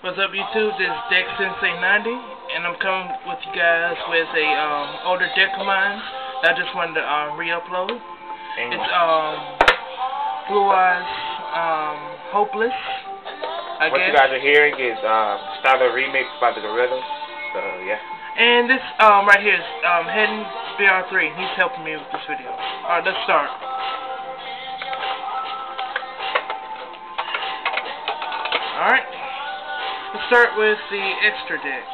What's up, YouTube? This is DeckSensei90, and I'm coming with you guys with a older deck of mine that I just wanted to re-upload. It's Blue Eyes Hopeless, I guess. What you guys are hearing is Styler Remix by the Gorillaz, so yeah. And this right here is HeddenBR3. He's helping me with this video. Alright, let's start. Alright. Let's start with the extra deck.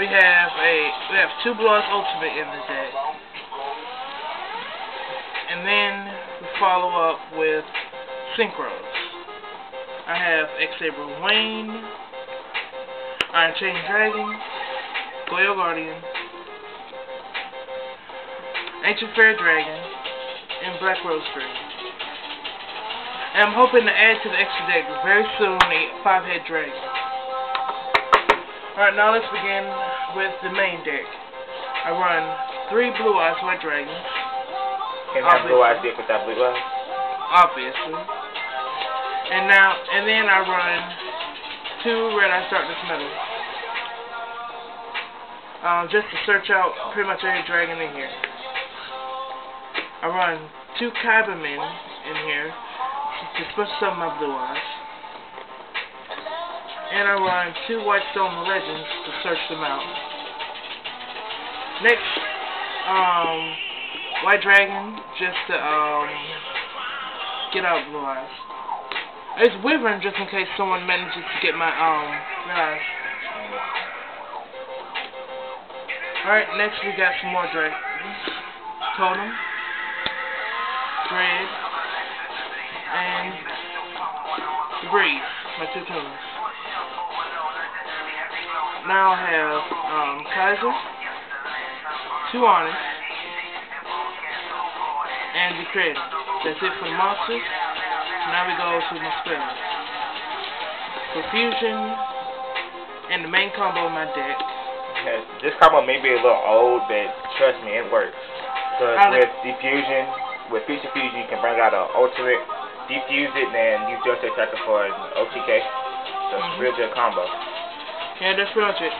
We have two Bloods Ultimate in the deck, and then we follow up with Synchros. I have X-Saber Wayne, Iron Chain Dragon, Goyo Guardian, Ancient Fair Dragon, and Black Rose Dragon. And I'm hoping to add to the extra deck very soon a 5-head dragon. Alright, now let's begin with the main deck. I run 3 Blue Eyes White Dragons. Can't have Blue Eyes deck without Blue Eyes. Obviously. And then I run 2 Red Eyes Darkness Metal. Just to search out pretty much every dragon in here. I run 2 Kybermen in here. It's supposed to summon my Blue Eyes. And I run 2 White Stone Legends to search them out. Next, White Dragon just to get out Blue Eyes. There's Wyvern just in case someone manages to get my Red Eyes. Alright, next we got some more dragons. Totem. Dread. And Breeze, my 2 tuners. Now I have Kaiser, 2 Honest, and the Credit. That's it for the monsters. Now we go to the spells. Profusion, and the main combo of my deck. Yeah, this combo may be a little old, but trust me, it works. Because with Future Fusion, you can bring out an alternate, defuse it, and use Delta Attacker for an OTK. So it's a real good combo. Yeah, that's pretty much it.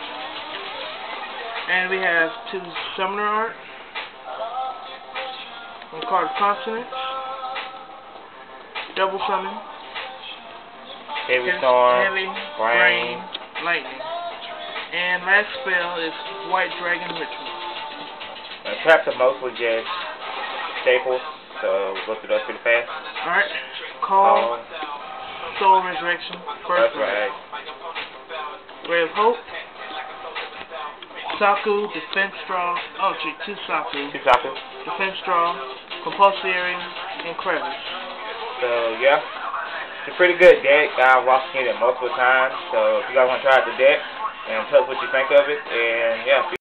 And we have 2 Summoner Art, one card Consonance, Double Summon, Heavy Storm, Rain, Lightning. And last spell is White Dragon Ritual. And traps are mostly just staples. So we'll go through those pretty fast. Alright. Call. Soul Resurrection. First one. Right. Ray of Hope. Saku. Defense Draw. Oh, gee. 2 Saku. 2 Saku. Defense Draw. Compulsory. And Crevice. So, yeah. It's a pretty good deck. I've watched it multiple times. So, if you guys want to try out the deck, and tell us what you think of it. And, yeah.